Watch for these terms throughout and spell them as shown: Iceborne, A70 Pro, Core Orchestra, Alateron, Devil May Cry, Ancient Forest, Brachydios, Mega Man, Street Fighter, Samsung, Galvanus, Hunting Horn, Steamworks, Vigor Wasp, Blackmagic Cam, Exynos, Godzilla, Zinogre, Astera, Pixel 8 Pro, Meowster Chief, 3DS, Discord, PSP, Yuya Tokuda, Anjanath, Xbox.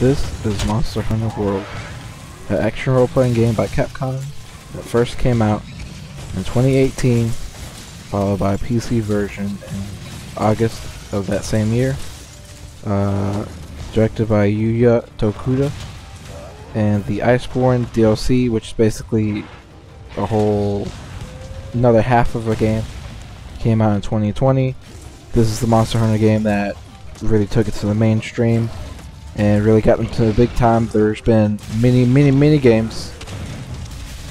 This is Monster Hunter World, an action role-playing game by Capcom that first came out in 2018, followed by a PC version in August of that same year. Directed by Yuya Tokuda, and the Iceborne DLC, which is basically a whole another half of a game, came out in 2020. This is the Monster Hunter game that really took it to the mainstream and really got them to the big time. There's been many games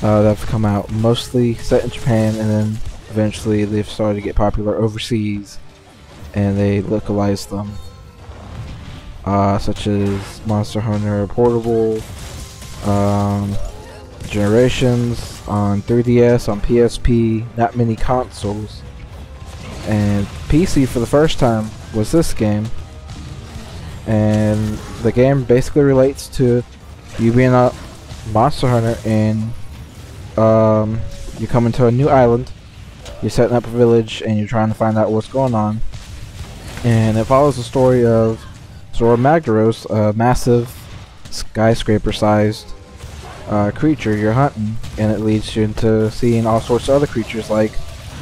that have come out, mostly set in Japan, and then eventually they've started to get popular overseas and they localized them, such as Monster Hunter Portable, Generations on 3DS, on PSP, not many consoles, and PC for the first time was this game. And the game basically relates to you being a monster hunter, and you come into a new island, you're setting up a village, and you're trying to find out what's going on. And it follows the story of Zora Magdaros, a massive skyscraper-sized creature you're hunting, and it leads you into seeing all sorts of other creatures like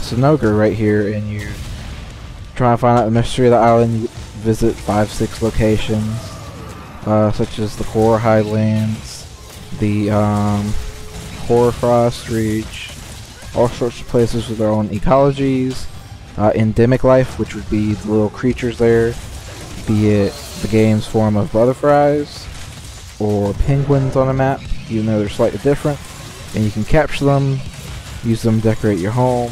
Zinogre right here, and you try to find out the mystery of the island. You visit 5-6 locations, such as the Core Highlands, the Hoarfrost Reach, all sorts of places with their own ecologies, endemic life, which would be the little creatures there, be it the game's form of butterflies or penguins on a map, even though they're slightly different, and you can capture them, use them to decorate your home,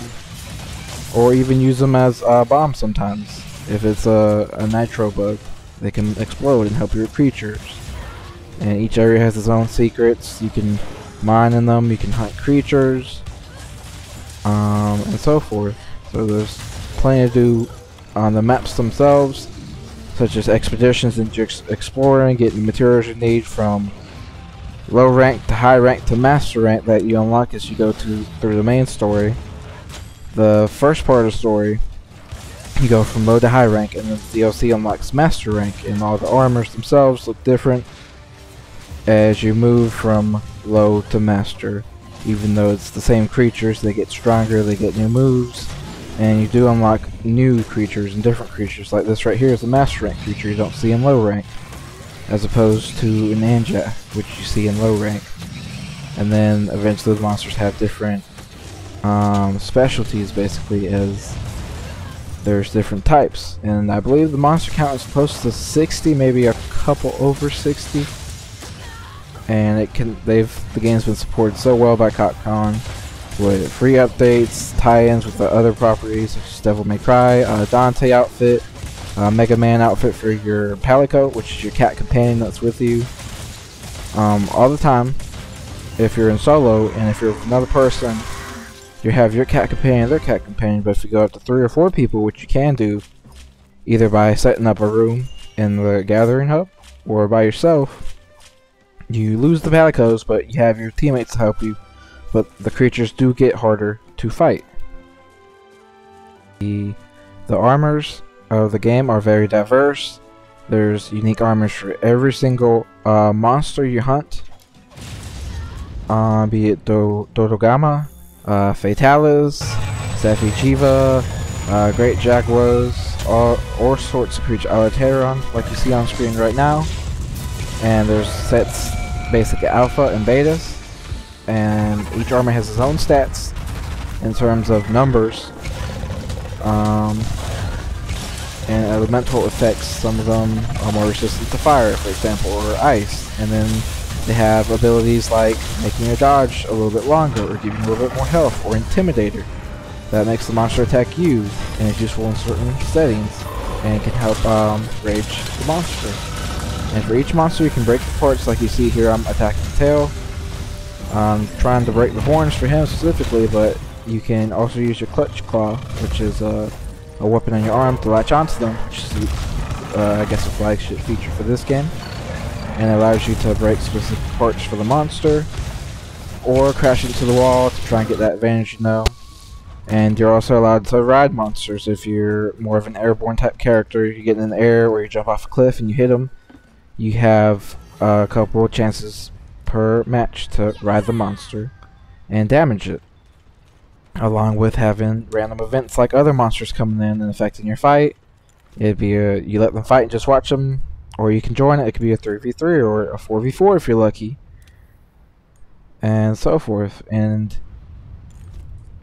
or even use them as bombs sometimes. If it's a nitro bug, they can explode and help your creatures. And each area has its own secrets. You can mine in them, you can hunt creatures, and so forth. So there's plenty to do on the maps themselves, such as expeditions into exploring, getting materials you need from low rank to high rank to master rank that you unlock as you go through the main story. The first part of the story, you go from low to high rank, and then the DLC unlocks master rank, and all the armors themselves look different as you move from low to master. Even though it's the same creatures, they get stronger, they get new moves, and you do unlock new creatures and different creatures. Like this right here is a master rank creature you don't see in low rank, as opposed to an Anjanath, which you see in low rank. And then eventually the monsters have different specialties, basically, as there's different types. And I believe the monster count is close to 60, maybe a couple over 60. And it can the game's been supported so well by Capcom with free updates, tie-ins with the other properties such as Devil May Cry, Dante outfit, Mega Man outfit for your Palico, which is your cat companion that's with you all the time. If you're in solo, and if you're with another person, you have your cat companion and their cat companion. But if you go up to 3 or 4 people, which you can do either by setting up a room in the Gathering Hub or by yourself, you lose the Palicos, but you have your teammates to help you. But the creatures do get harder to fight. The armors of the game are very diverse. There's unique armors for every single monster you hunt, be it Dodogama, Fatalis, Safi'jiiva, Great Jaguars, all sorts of creatures, Alateron, like you see on screen right now. And there's sets, basic alpha and betas, and each armor has its own stats in terms of numbers, and elemental effects. Some of them are more resistant to fire, for example, or ice, and then they have abilities like making your dodge a little bit longer, or giving you a little bit more health, or Intimidator, that makes the monster attack you, and is useful in certain settings, and can help rage the monster. And for each monster you can break the parts, like you see here I'm attacking the tail. I'm trying to break the horns for him specifically, but you can also use your clutch claw, which is a weapon on your arm, to latch onto them, which is I guess a flagship feature for this game. And it allows you to break specific parts for the monster, or crash into the wall to try and get that advantage, you know. And you're also allowed to ride monsters. If you're more of an airborne type character, you get in the air, or you jump off a cliff and you hit them, you have a couple chances per match to ride the monster and damage it, along with having random events like other monsters coming in and affecting your fight. It'd be a, you let them fight and just watch them, or you can join it. It could be a 3v3 or a 4v4 if you're lucky, and so forth. And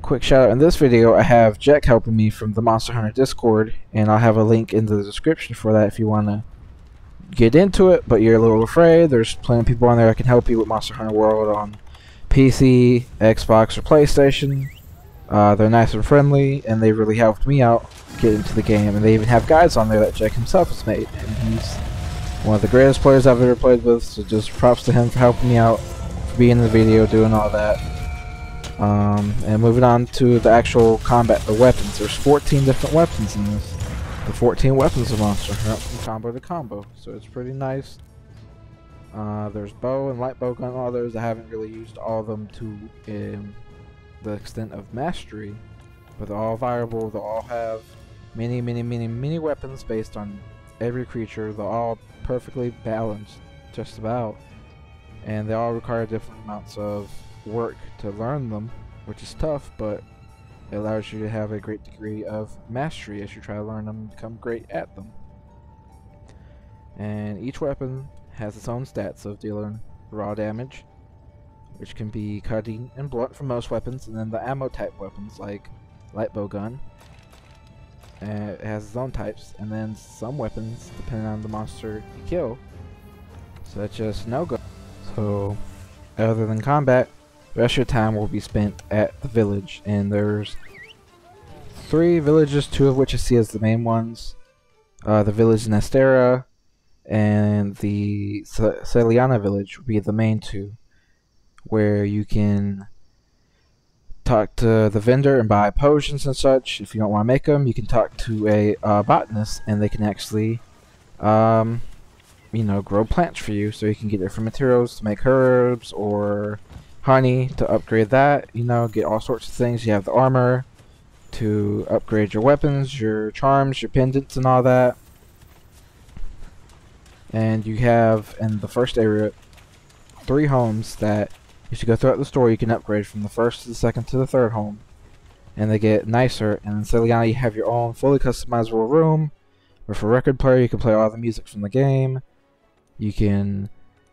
quick shout out, in this video I have Jack helping me from the Monster Hunter Discord, and I'll have a link in the description for that if you want to get into it but you're a little afraid. There's plenty of people on there that can help you with Monster Hunter World on PC, Xbox, or PlayStation. They're nice and friendly, and they really helped me out get into the game, and they even have guides on there that Jack himself has made, and he's one of the greatest players I've ever played with, so just props to him for helping me out, for being in the video, doing all that. And moving on to the actual combat, the weapons. There's 14 different weapons in this. The 14 weapons of Monster Hunter from combo to combo, so it's pretty nice. There's bow and light bow gun, all those. I haven't really used all of them to the extent of mastery, but they're all viable. They all have many weapons based on every creature. They're all perfectly balanced, just about, and they all require different amounts of work to learn them, which is tough, but it allows you to have a great degree of mastery as you try to learn them and become great at them. And each weapon has its own stats of dealing raw damage, which can be cutting and blunt for most weapons, and then the ammo type weapons like light bow gun. And it has its own types, and then some weapons depending on the monster you kill, such as Zinogre. So other than combat, the rest of your time will be spent at the village, and there's 3 villages, 2 of which I see as the main ones. The village in Astera and the Celiana village would be the main 2, where you can talk to the vendor and buy potions and such. If you don't want to make them, you can talk to a botanist, and they can actually you know, grow plants for you, so you can get different materials to make herbs or honey to upgrade that, you know, get all sorts of things. You have the armor to upgrade your weapons, your charms, your pendants, and all that. And you have, in the first area, 3 homes that, if you go throughout the story, you can upgrade from the first to the second to the third home, and they get nicer. And in Celiana, you have your own fully customizable room, where for record player you can play all the music from the game. You can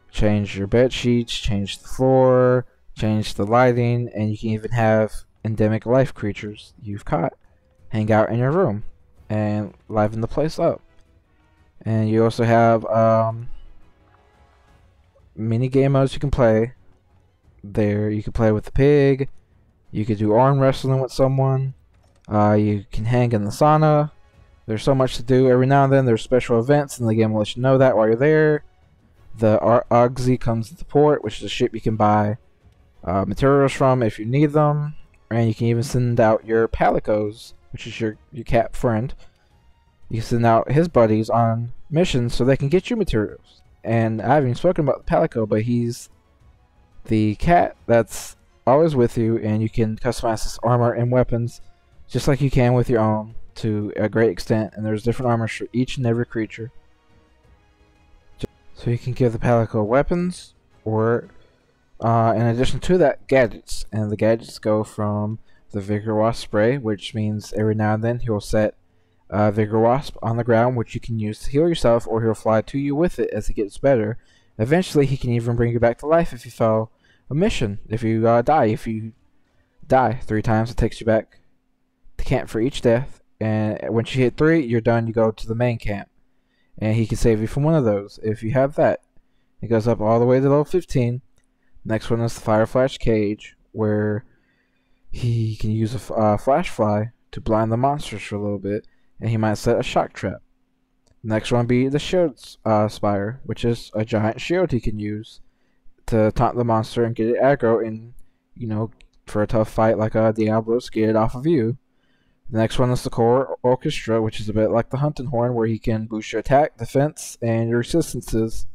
change your bed sheets, change the floor, change the lighting, and you can even have endemic life creatures you've caught hang out in your room and liven the place up. And you also have mini game modes you can play there. You can play with the pig, you could do arm wrestling with someone, you can hang in the sauna. There's so much to do. Every now and then there's special events, and the game will let you know that while you're there. The Argosy comes to the port, which is a ship you can buy materials from if you need them. And you can even send out your Palicos, which is your cat friend. You can send out his buddies on missions so they can get you materials. And I haven't even spoken about the Palico, but he's the cat that's always with you, and you can customize his armor and weapons just like you can with your own to a great extent. And there's different armors for each and every creature. So you can give the Palico weapons, or in addition to that, gadgets. And the gadgets go from the Vigor Wasp spray, which means every now and then he'll set Vigor Wasp on the ground, which you can use to heal yourself, or he'll fly to you with it as he gets better. Eventually he can even bring you back to life if you fail a mission, if you die. If you die 3 times, it takes you back to camp for each death, and once you hit 3, you're done. You go to the main camp, and he can save you from one of those if you have that. It goes up all the way to level 15. Next one is the Fire Flash Cage, where he can use a flash fly to blind the monsters for a little bit, and he might set a shock trap. Next one would be the Shield Spire, which is a giant shield he can use to taunt the monster and get it aggro, and, you know, for a tough fight like a Diablos, get it off of you. The next one is the Core Orchestra, which is a bit like the Hunting Horn, where he can boost your attack, defense, and your resistances.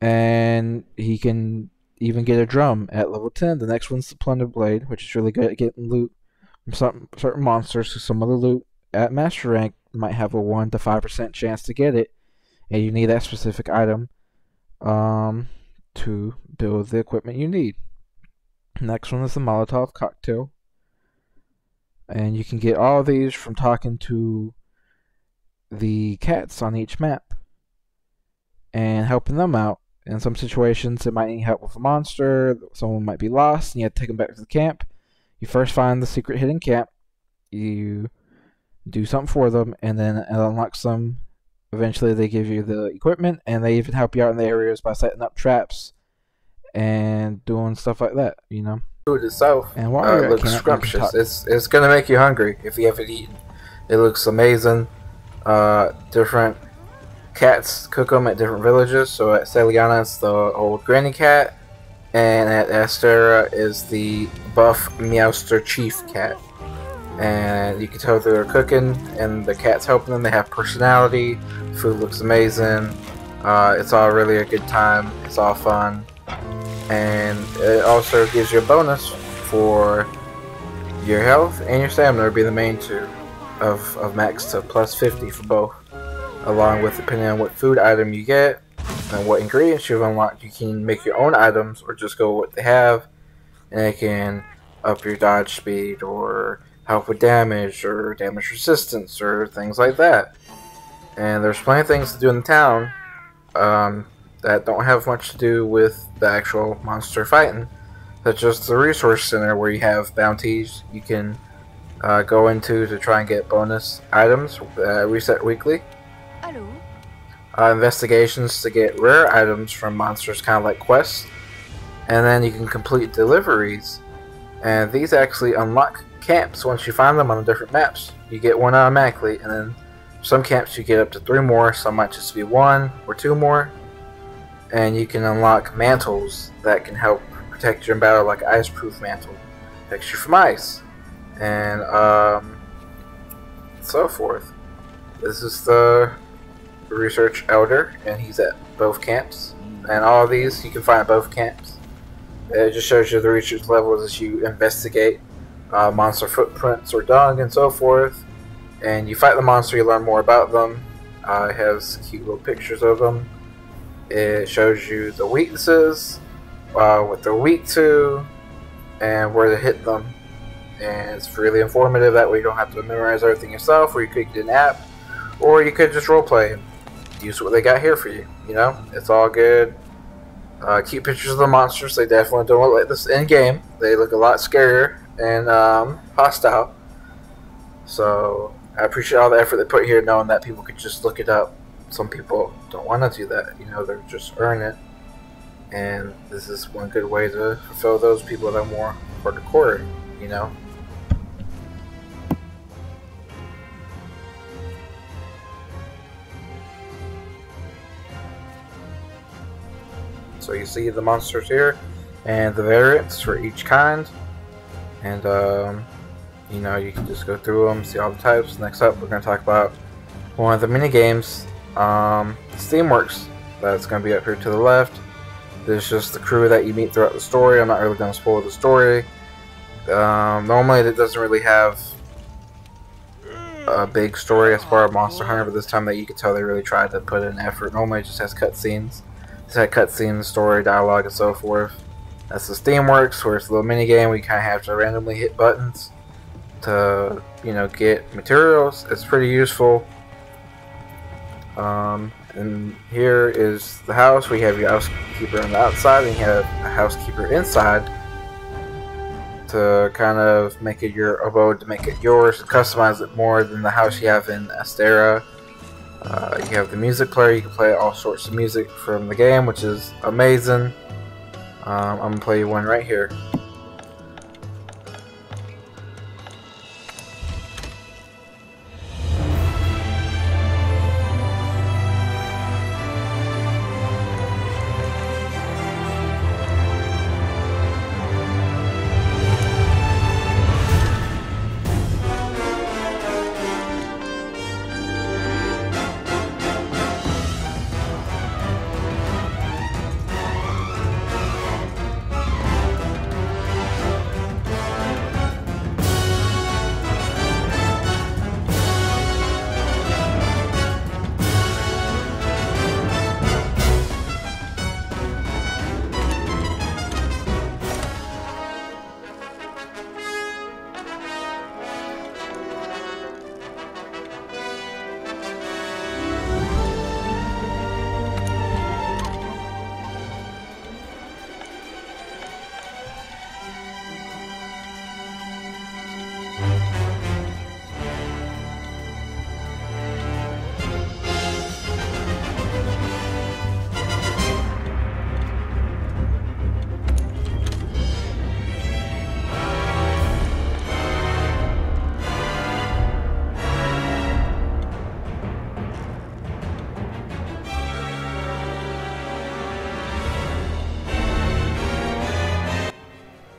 And he can even get a drum at level 10. The next one's the Plunder Blade, which is really good at getting loot from certain monsters. So some of the loot at Master Rank might have a 1 to 5% chance to get it, and you need that specific item to build the equipment you need. Next one is the Molotov cocktail. And you can get all these from talking to the cats on each map and helping them out. In some situations, it might need help with a monster, someone might be lost, and you have to take them back to the camp. You first find the secret hidden camp, you do something for them, and then it unlocks them. Eventually, they give you the equipment, and they even help you out in the areas by setting up traps and doing stuff like that, you know. Food itself looks scrumptious. It's gonna make you hungry if you haven't eaten. It looks amazing. Different cats cook them at different villages. So at Celiana, it's the old granny cat, and at Astera is the buff Meowster Chief cat. And you can tell they're cooking, and the cat's helping them. They have personality. Food looks amazing. It's all really a good time. It's all fun. And it also gives you a bonus for your health and your stamina would be the main two of max to plus 50 for both, along with depending on what food item you get and what ingredients you've unlocked. You can make your own items or just go with what they have, and it can up your dodge speed or help with damage or damage resistance or things like that. And there's plenty of things to do in the town that don't have much to do with the actual monster fighting. That's just the resource center where you have bounties you can go into to try and get bonus items reset weekly. Hello. Investigations to get rare items from monsters, kind of like quests. And then you can complete deliveries. And these actually unlock camps once you find them on the different maps. You get one automatically, and then some camps you get up to 3 more, some might just be 1 or 2 more. And you can unlock mantles that can help protect you in battle, like ice-proof mantle, protects you from ice, and so forth. This is the research elder, and he's at both camps, and all of these you can find at both camps. It just shows you the research levels as you investigate monster footprints or dung and so forth, and you fight the monster, you learn more about them. It has cute little pictures of them. It shows you the weaknesses, what they're weak to, and where to hit them. And it's really informative. That way you don't have to memorize everything yourself, or you could get an app, or you could just roleplay and use what they got here for you. You know, it's all good. Cute pictures of the monsters. They definitely don't look like this in game. They look a lot scarier and hostile. So I appreciate all the effort they put here, knowing that people could just look it up. Some people don't want to do that, you know, they're just earn it, and this is one good way to fulfill those people that are more hardcore, you know. So you see the monsters here, and the variants for each kind, and you know, you can just go through them, see all the types. Next up, we're going to talk about one of the mini games. Steamworks, that's going to be up here to the left. There's just the crew that you meet throughout the story. I'm not really going to spoil the story. Normally it doesn't really have a big story as far as Monster Hunter, but this time that you can tell they really tried to put in effort. Normally it just has cutscenes. It's had cutscenes, story, dialogue, and so forth. That's the Steamworks, where it's a little minigame where you kind of have to randomly hit buttons to, you know, get materials. It's pretty useful. And here is the house. We have your housekeeper on the outside, and you have a housekeeper inside to kind of make it your abode, to make it yours, to customize it more than the house you have in Astera. You have the music player. You can play all sorts of music from the game, which is amazing. I'm going to play you one right here.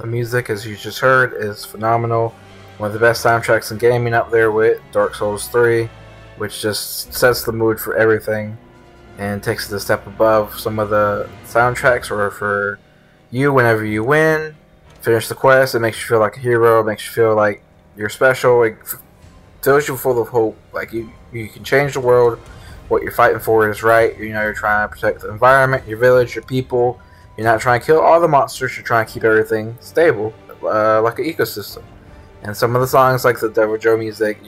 The music, as you just heard, is phenomenal. One of the best soundtracks in gaming up there with Dark Souls 3, which just sets the mood for everything and takes it a step above some of the soundtracks, or for you, whenever you win, finish the quest, it makes you feel like a hero, it makes you feel like you're special, it fills you full of hope, like you can change the world, what you're fighting for is right, you know, you're trying to protect the environment, your village, your people, you're not trying to kill all the monsters, you're trying to keep everything stable, like an ecosystem. And some of the songs, like the Devil Joe music,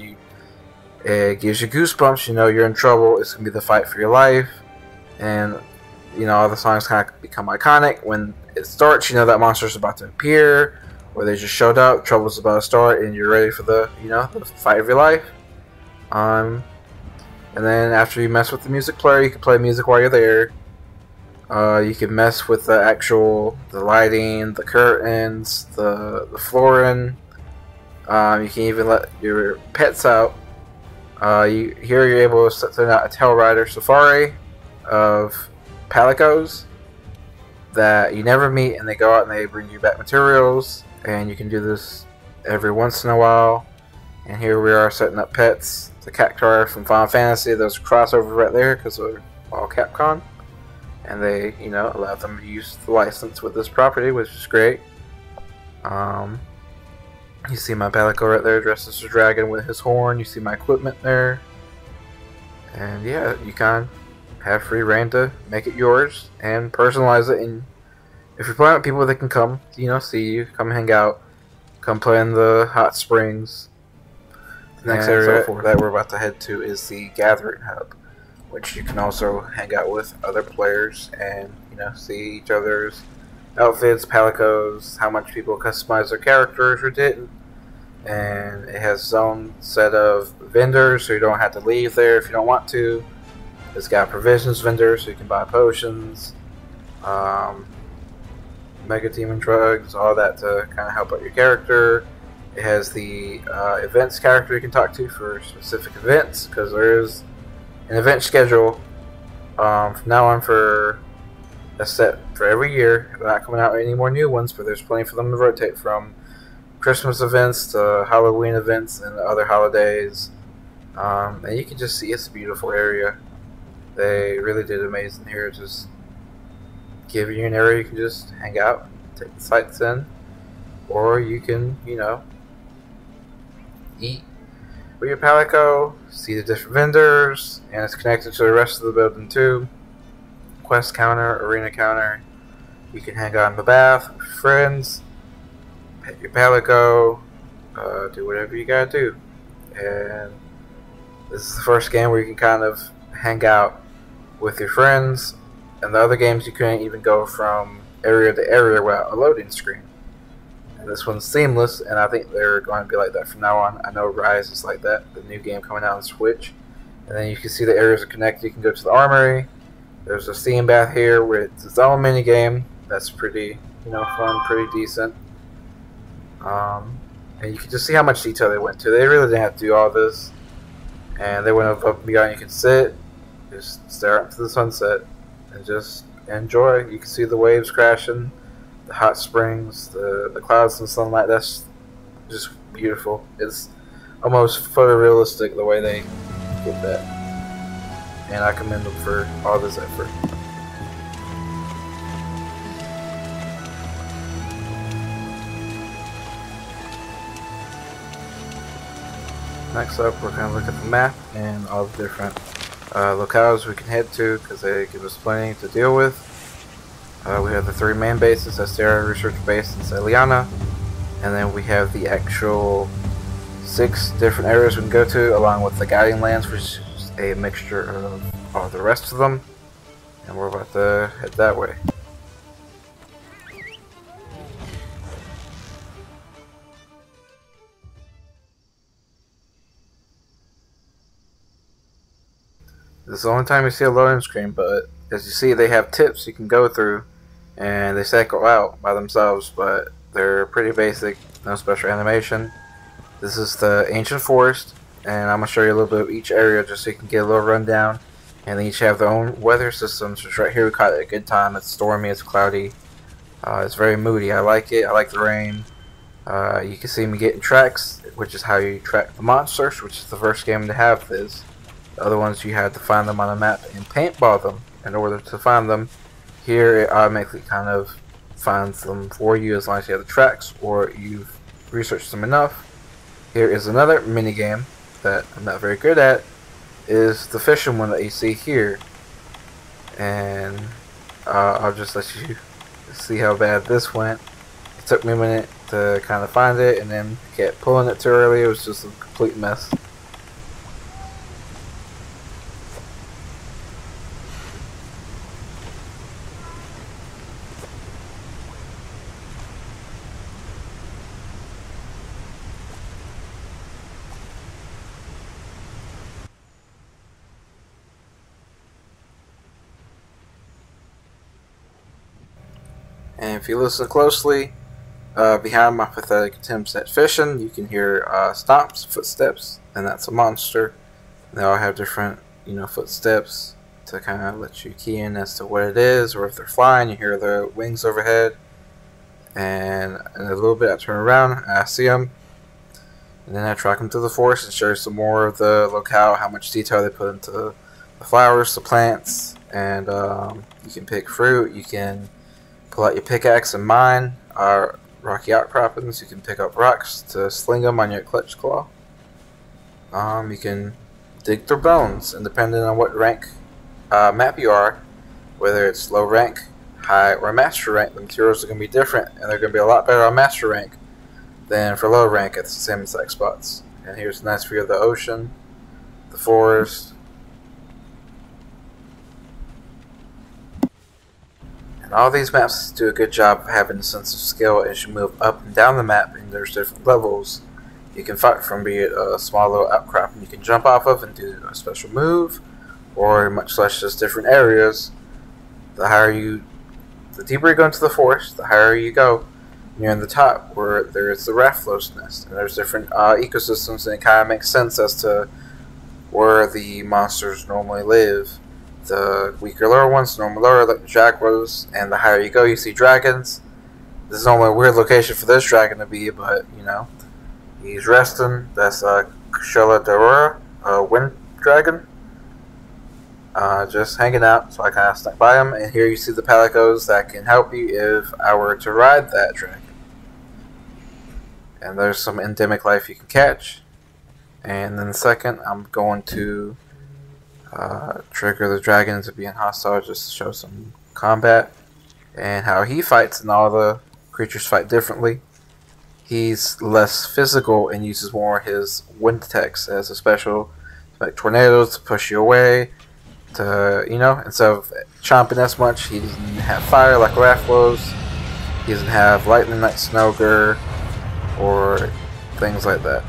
it gives you goosebumps, you know you're in trouble, it's going to be the fight for your life, and you know, all the songs kind of become iconic. When it starts, you know that monster's about to appear, or they just showed up, trouble's about to start, and you're ready for the, you know, the fight of your life. And then after you mess with the music player, you can play music while you're there. You can mess with the actual, the lighting, the curtains, the flooring. You can even let your pets out. Here you're able to send out a tail rider safari of Palicos that you never meet, and they go out and they bring you back materials, and you can do this every once in a while. And here we are setting up pets. The Cactuar from Final Fantasy, those crossover right there because they're all Capcom, and they, you know, allow them to use the license with this property, which is great. You see my Palico right there dressed as a dragon with his horn. You see my equipment there. And yeah, you can have free reign to make it yours and personalize it. And if you're playing with people, they can come, you know, see you, come hang out, come play in the hot springs. The next area that we're about to head to is the Gathering Hub, which you can also hang out with other players and, you know, see each other's outfits, Palicos, how much people customize their characters or didn't, and it has its own set of vendors, so you don't have to leave there if you don't want to. It's got provisions vendors, so you can buy potions, mega demon drugs, all that to kind of help out your character. It has the events character you can talk to for specific events, because there is an event schedule from now on for a set for every year. They're not coming out with any more new ones, but there's plenty for them to rotate from Christmas events to Halloween events and other holidays. And you can just see it's a beautiful area. They really did amazing here, just giving you an area you can just hang out, take the sights in, or you can, you know, eat with your Palico, see the different vendors, and it's connected to the rest of the building too. Quest counter, arena counter, you can hang out in the bath with your friends, pet your Palico, do whatever you gotta do. And this is the first game where you can kind of hang out with your friends, and the other games you couldn't even go from area to area without a loading screen. And this one's seamless, and I think they're going to be like that from now on. I know Rise is like that, the new game coming out on Switch. And then you can see the areas are connected. You can go to the armory. There's a steam bath here with its own mini game. That's pretty, you know, fun, pretty decent. And you can just see how much detail they went to. They really didn't have to do all this, and they went up and beyond. You can sit, just stare up to the sunset, and just enjoy. You can see the waves crashing, the hot springs, the clouds and sunlight. That's just beautiful. It's almost photorealistic the way they did that, and I commend them for all this effort. Next up, we're going to look at the map and all the different locales we can head to, because they give us plenty to deal with. We have the three main bases, Astera, Research Base, and Celiana. And then we have the actual 6 different areas we can go to, along with the Guiding Lands, which is a mixture of all the rest of them, and we're about to head that way. This is the only time you see a loading screen, but as you see, they have tips you can go through, and they cycle out by themselves, but they're pretty basic, no special animation. This is the Ancient Forest, and I'm going to show you a little bit of each area just so you can get a little rundown. And they each have their own weather systems, which right here we caught it at a good time. It's stormy, it's cloudy, It's very moody. I like it. I like the rain. You can see me getting tracks, which is how you track the monsters, which is the first game to have this. The other ones you had to find them on a map and paintball them in order to find them. Here it automatically kind of finds them for you as long as you have the tracks or you've researched them enough. Here is another minigame that I'm not very good at, is the fishing one that you see here. And I'll just let you see how bad this went. It took me a minute to kind of find it and then kept pulling it too early. It was just a complete mess. And if you listen closely, behind my pathetic attempts at fishing, you can hear stomps, footsteps, and that's a monster. They all have different, footsteps to kind of let you key in as to what it is, or if they're flying, you hear their wings overhead. And in a little bit, I turn around, and I see them, and then I track them through the forest and show some more of the locale, how much detail they put into the flowers, the plants, and you can pick fruit, you can pull out your pickaxe and mine. Rocky outcroppings, you can pick up rocks to sling them on your clutch claw. You can dig through bones, and depending on what rank map you are, whether it's low rank, high, or master rank, the materials are going to be different, and they're going to be a lot better on master rank than for low rank at the same exact spots. And here's a nice view of the ocean, the forest, and all these maps do a good job of having a sense of scale as you move up and down the map, and there's different levels you can fight from, be it a small little outcropping you can jump off of and do a special move, or much less just different areas. The deeper you go into the forest, the higher you go. Near the top where there is the Rathalos nest, and there's different ecosystems, and it kind of makes sense as to where the monsters normally live. The weaker lower ones, normal lower, like the jaguars, and the higher you go, you see dragons. This is only a weird location for this dragon to be, but he's resting. That's Shella Dorora, a wind dragon, just hanging out. So I kind of snuck by him, and here you see the palicos that can help you if I were to ride that dragon. And there's some endemic life you can catch. And then second, I'm going to trigger the dragon into being hostile just to show some combat and how he fights, and all the creatures fight differently. He's less physical and uses more his wind attacks as a special, like tornadoes to push you away, to instead of chomping as much. He doesn't have fire like Rathalos, he doesn't have lightning like Zinogre, or things like that.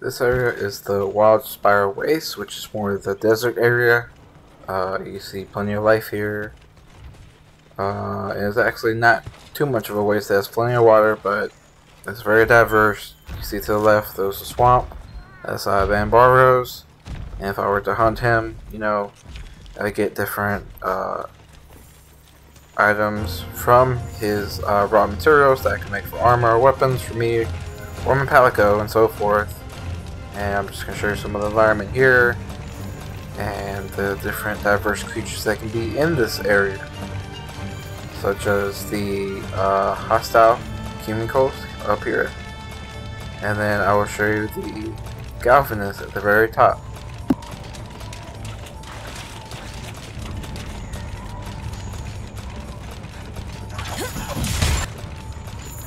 This area is the Wild Spire Waste, which is more of the desert area. You see plenty of life here. It's actually not too much of a waste. It has plenty of water, but it's very diverse. You see to the left, there's a swamp. That's Vambaros. And if I were to hunt him, I get different items from his raw materials that I can make for armor or weapons for me, or my Palico, and so forth. And I'm just going to show you some of the environment here and the different diverse creatures that can be in this area, such as the hostile cumuncles up here. And then I will show you the Galvanus at the very top.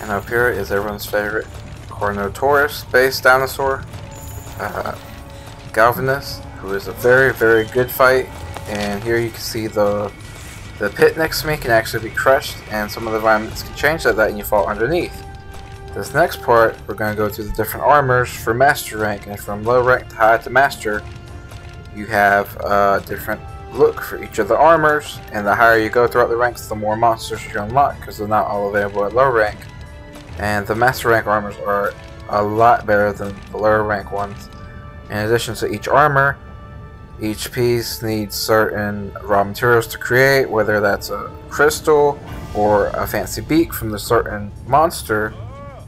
And up here is everyone's favorite Cornotaurus-based dinosaur, Galvanus, who is a very, very good fight. And here you can see the pit next to me can actually be crushed, and some of the environments can change like that and you fall underneath. This next part, we're going to go through the different armors for master rank, and from low rank to high to master, you have a different look for each of the armors, and the higher you go throughout the ranks, the more monsters you unlock, because they're not all available at low rank. And the master rank armors are a lot better than the lower rank ones. In addition to each armor, each piece needs certain raw materials to create, whether that's a crystal or a fancy beak from the certain monster,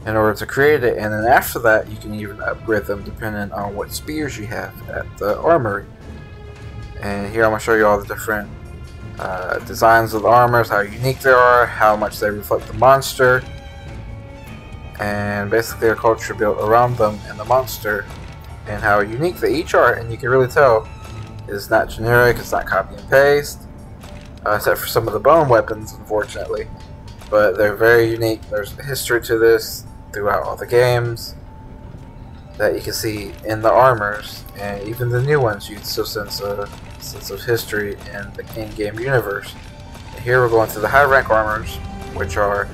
in order to create it. And then after that, you can even upgrade them depending on what spears you have at the armory. And here I'm going to show you all the different designs of the armors, how unique they are, how much they reflect the monster, and basically a culture built around them and the monster, and how unique they each are. And you can really tell it's not generic, it's not copy and paste, except for some of the bone weapons, unfortunately. But they're very unique. There's history to this throughout all the games that you can see in the armors, and even the new ones you can still sense a sense of history in the in-game universe. And here we're going to the high rank armors, which are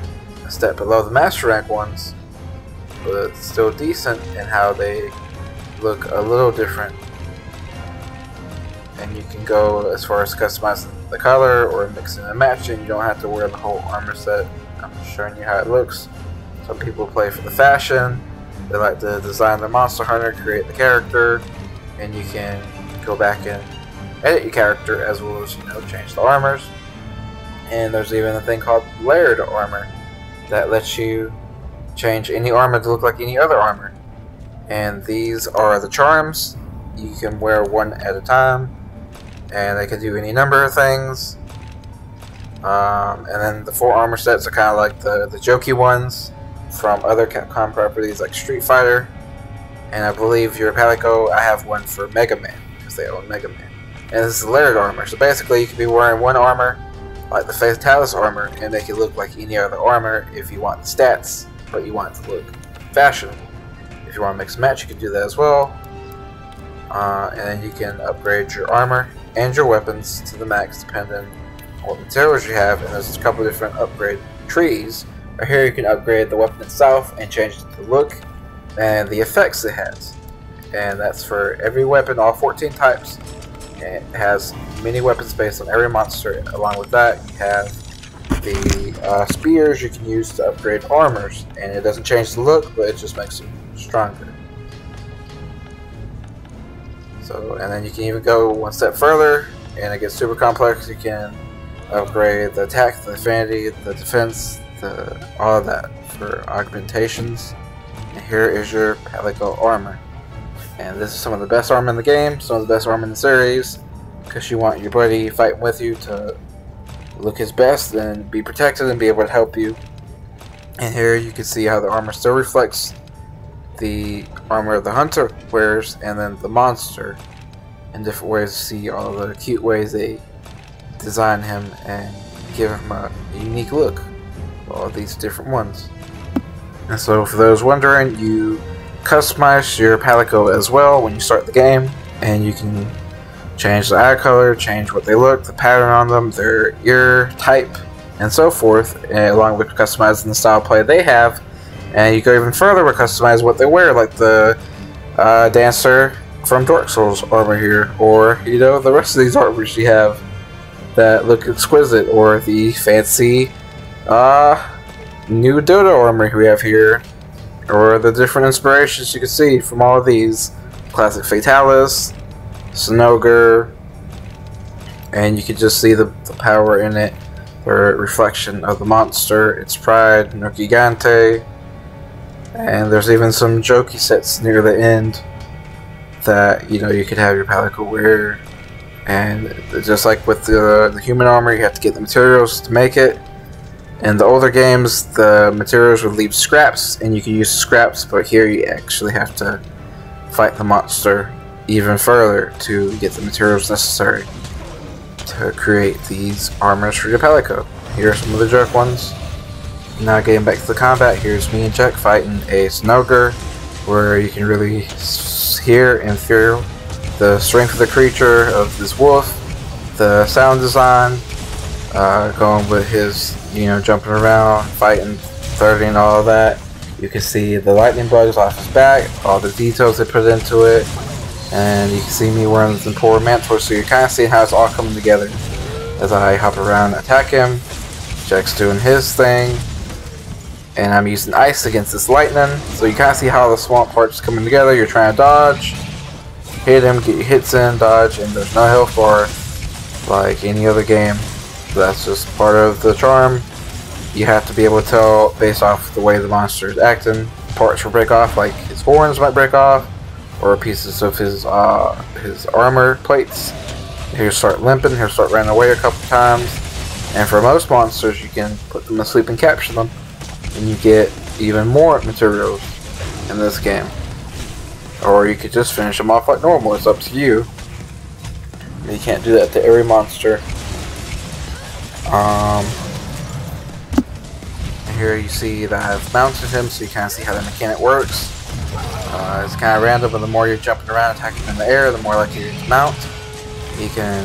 a step below the master rank ones, but still decent in how they look a little different. And you can go as far as customizing the color or mixing and matching. You don't have to wear the whole armor set. I'm just showing you how it looks. Some people play for the fashion. They like to design their Monster Hunter, create the character, and you can go back and edit your character as well as, you know, change the armors. And there's even a thing called layered armor that lets you change any armor to look like any other armor. And these are the charms. You can wear one at a time, and they can do any number of things. And then the full armor sets are kind of like the jokey ones from other Capcom properties like Street Fighter, and I believe your Palico, I have one for Mega Man, because they own Mega Man. And this is layered armor, so basically you can be wearing one armor, like the Fatalis armor, and make it look like any other armor if you want the stats, but you want it to look fashionable. If you want to mix and match, you can do that as well. And then you can upgrade your armor and your weapons to the max depending on what materials you have, and there's a couple different upgrade trees. Right here you can upgrade the weapon itself and change the look and the effects it has. And that's for every weapon, all 14 types. It has mini weapons based on every monster. Along with that, you have the spears you can use to upgrade armors. And it doesn't change the look, but it just makes them stronger. So, and then you can even go one step further, and it gets super complex. You can upgrade the attack, the affinity, the defense, all of that for augmentations. And here is your Palico armor, and this is some of the best armor in the game, some of the best armor in the series, because you want your buddy fighting with you to look his best and be protected and be able to help you. And here you can see how the armor still reflects the armor the hunter wears and then the monster, in different ways to see all the cute ways they design him and give him a unique look, all these different ones. And so for those wondering, you customize your Palico as well when you start the game, and you can change the eye color, change what they look, the pattern on them, their ear type, and so forth, and along with customizing the style play they have. And you go even further with customize what they wear, like the dancer from Dark Souls armor here, or, you know, the rest of these armors you have that look exquisite, or the fancy new Dodo armor we have here, or the different inspirations you can see from all of these classic Fatalis, Zinogre, and you can just see the power in it, the reflection of the monster, its pride, Gigante, and there's even some jokey sets near the end that, you know, you could have your Palico wear, and just like with the human armor, you have to get the materials to make it. In the older games, the materials would leave scraps, and you can use scraps, but here you actually have to fight the monster even further to get the materials necessary to create these armors for your Palico. Here are some of the jerk ones. Now getting back to the combat, here's me and Jack fighting a Zinogre, where you can really hear and feel the strength of the creature, of this wolf, the sound design, going with his, you know, jumping around, fighting, flirting, and all that. You can see the lightning bugs off his back, all the details they put into it, And you can see me wearing this Empower Mantor, so you kind of see how it's all coming together. As I hop around, attack him, Jack's doing his thing, and I'm using ice against this lightning, so you kind of see how the swamp part's coming together. You're trying to dodge, hit him, get your hits in, dodge, and there's no health bar like any other game. That's just part of the charm. You have to be able to tell based off the way the monster is acting. Parts will break off, like his horns might break off, or pieces of his armor plates. He'll start limping, he'll start running away a couple times. And for most monsters, you can put them asleep and capture them, and you get even more materials in this game. Or you could just finish them off like normal, it's up to you. You can't do that to every monster. Here you see that I've mounted him, so you kind of see how the mechanic works. It's kind of random, but the more you're jumping around attacking in the air, the more likely you're to mount. You can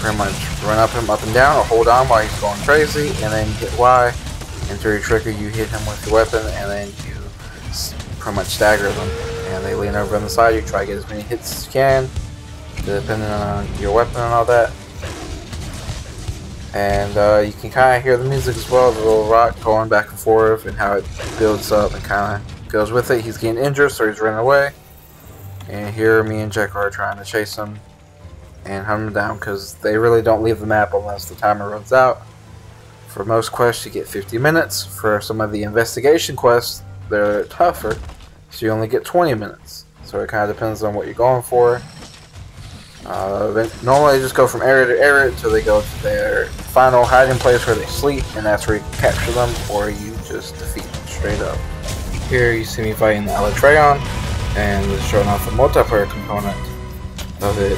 pretty much run up him up and down, or hold on while he's going crazy, and then you hit Y, and through your trigger you hit him with your weapon, and then you pretty much stagger them, and they lean over on the side. You try to get as many hits as you can, depending on your weapon and all that. And you can kind of hear the music as well, the little rock going back and forth, and how it builds up and kind of goes with it. He's getting injured, so he's running away. And here me and Jack are trying to chase him and hunt him down, because they really don't leave the map unless the timer runs out. For most quests, you get 50 minutes. For some of the investigation quests, they're tougher, so you only get 20 minutes. So it kind of depends on what you're going for. Normally they just go from area to area until they go to their final hiding place where they sleep, and that's where you capture them, or you just defeat them straight up. Here you see me fighting the Alatreon, and it's showing off the multiplayer component of it,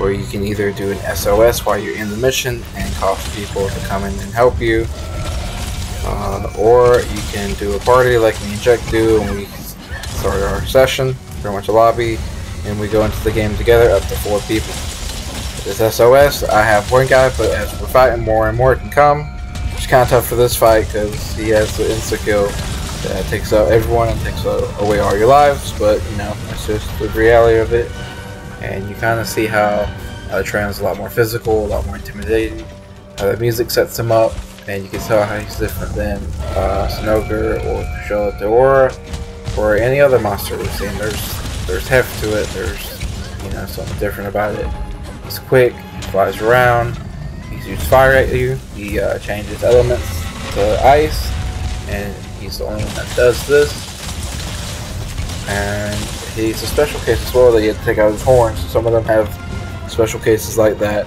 where you can either do an SOS while you're in the mission and call for people to come in and help you, or you can do a party like me and Jack do, and we start our session, pretty much a lobby, and we go into the game together up to 4 people. This SOS, I have one guy, but as we're fighting, more and more can come. It's kind of tough for this fight because he has the insta-kill that takes out everyone and takes away all your lives, but you know, that's just the reality of it. And you kind of see how Tran's a lot more physical, a lot more intimidating, how the music sets him up, and you can tell how he's different than Zinogre or Shella Deora or any other monster we've seen. There's heft to it, there's, you know, something different about it. He's quick, he flies around, he shoots fire at you, he changes elements to ice, and he's the only one that does this. And he's a special case as well that you have to take out his horns. Some of them have special cases like that,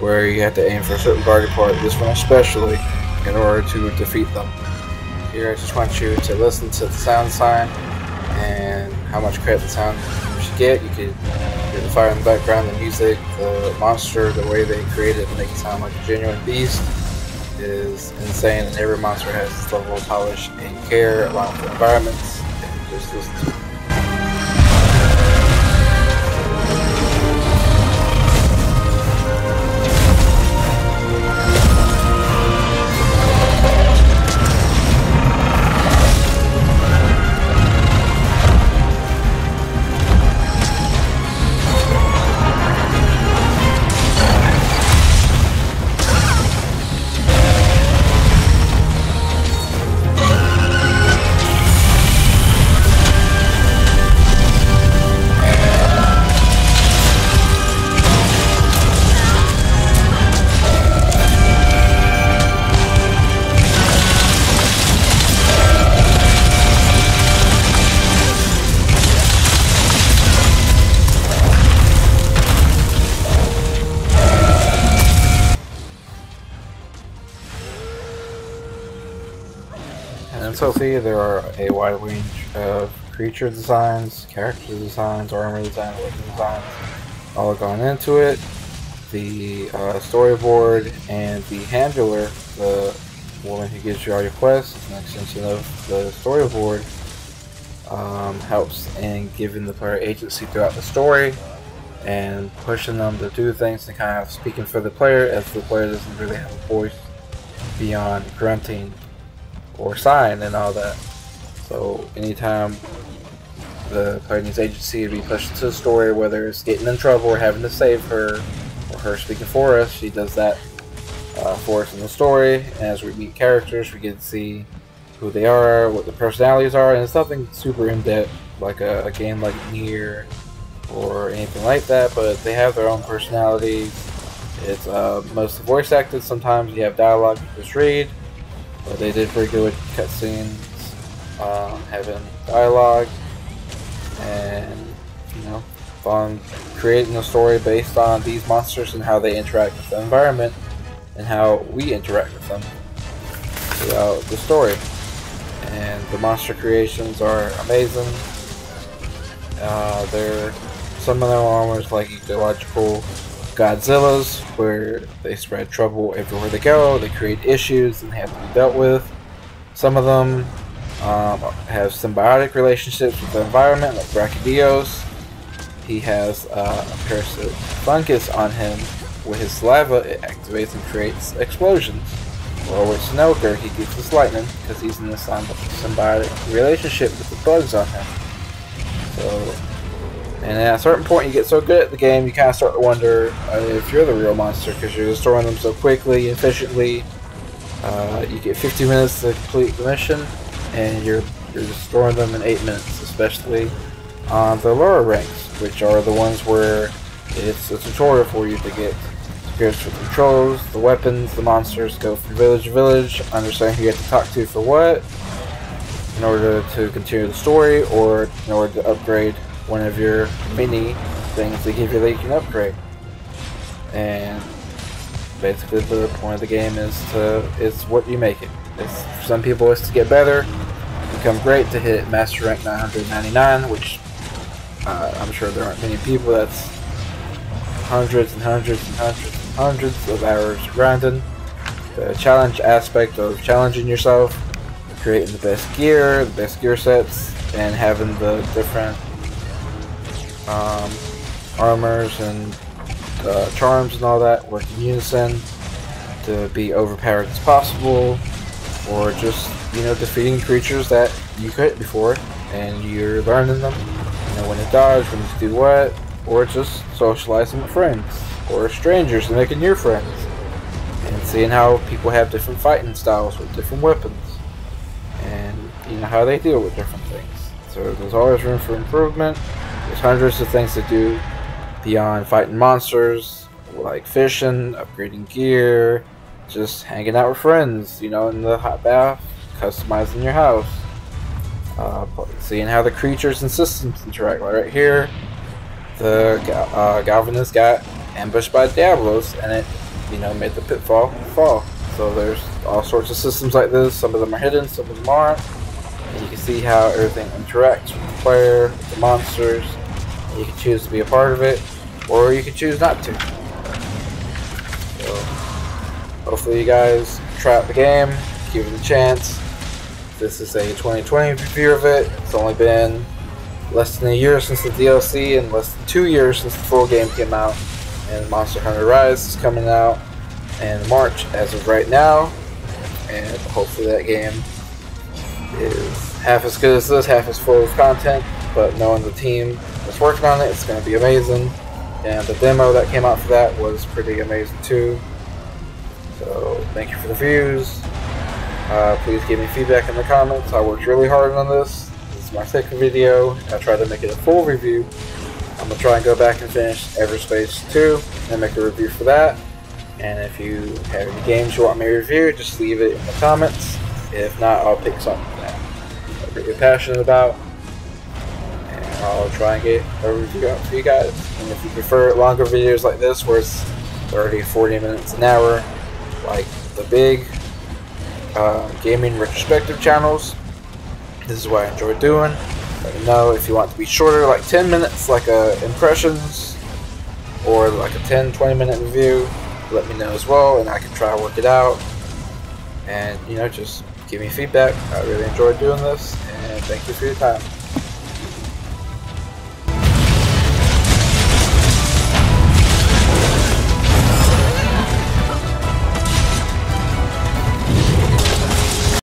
where you have to aim for a certain body part, this one especially, in order to defeat them. Here I just want you to listen to the sound sign, and how much credit the sound you get. You could hear the fire in the background, the music, the monster, the way they create it and make it sound like a genuine beast is insane. And every monster has this level of polish and care, allowing for environments, and just listen to it. Totally, there are a wide range of creature designs, character designs, armor designs, weapon designs, all going into it. The storyboard and the handler, the woman who gives you all your quests, is an extension of the storyboard. Helps in giving the player agency throughout the story and pushing them to do things and kind of speaking for the player, as the player doesn't really have a voice beyond grunting or sign and all that. So anytime the player needs agency to be pushed to the story, whether it's getting in trouble or having to save her, or her speaking for us. She does that for us in the story. And as we meet characters, we get to see who they are, what their personalities are, and it's nothing super in-depth like a game like Nier or anything like that, but they have their own personalities. It's mostly voice acted. Sometimes you have dialogue you just read, but they did pretty good with cutscenes, having dialogue, and you know, on creating a story based on these monsters and how they interact with the environment and how we interact with them throughout the story. And the monster creations are amazing. They're some of them are almost like ecological Godzillas, where they spread trouble everywhere they go. They create issues and have to be dealt with. Some of them have symbiotic relationships with the environment, like Brachydios. He has a parasitic fungus on him. With his saliva, it activates and creates explosions. Or with Zinogre, he gets his lightning because he's in this symbiotic relationship with the bugs on him. So, and at a certain point, you get so good at the game, you kind of start to wonder if you're the real monster, because you're destroying them so quickly, efficiently. You get 50 minutes to complete the mission, and you're destroying them in 8 minutes, especially on the lower ranks, which are the ones where it's a tutorial for you to get skills for controls, the weapons, the monsters, go from village to village, understand who you have to talk to for what, in order to continue the story, or in order to upgrade one of your mini things they give you that you can upgrade. And basically the point of the game is to, it's what you make it. It's, for some people it's to get better, become great, to hit Master Rank 999, which I'm sure there aren't many people. That's hundreds and hundreds and hundreds and hundreds of hours grinding. The challenge aspect of challenging yourself, creating the best gear sets, and having the different armors and charms and all that work in unison to be overpowered as possible, or just, you know, defeating creatures that you couldn't before, and you're learning them, you know, when to dodge, when to do what, or just socializing with friends or strangers and making new friends, and seeing how people have different fighting styles with different weapons, and you know how they deal with different things. So there's always room for improvement. There's hundreds of things to do beyond fighting monsters, like fishing, upgrading gear, just hanging out with friends, you know, in the hot bath, customizing your house, seeing how the creatures and systems interact. Like right here, the Galvanus got ambushed by Diablos, and it, you know, made the pitfall fall. So there's all sorts of systems like this. Some of them are hidden, some of them aren't. And you can see how everything interacts with the player, with the monsters. You can choose to be a part of it, or you can choose not to. So, hopefully you guys try out the game, give it a chance. This is a 2020 review of it. It's only been less than a year since the DLC, and less than 2 years since the full game came out. And Monster Hunter Rise is coming out in March as of right now. And hopefully that game is half as good as this, half as full of content, but knowing the team that's working on it, it's going to be amazing. And the demo that came out for that was pretty amazing too. So thank you for the views. Please give me feedback in the comments. I worked really hard on this. This is my second video. I tried to make it a full review. I'm going to try and go back and finish Everspace 2 and make a review for that. And if you have any games you want me to review, just leave it in the comments. If not, I'll pick something that I'm really passionate about, and I'll try and get a review out for you guys. And if you prefer longer videos like this, where it's 30, 40 minutes an hour, like the big gaming retrospective channels, this is what I enjoy doing. Let me know if you want to be shorter, like 10 minutes, like impressions, or like a 10, 20 minute review. Let me know as well, and I can try to work it out. And you know, just give me feedback. I really enjoyed doing this, and thank you for your time.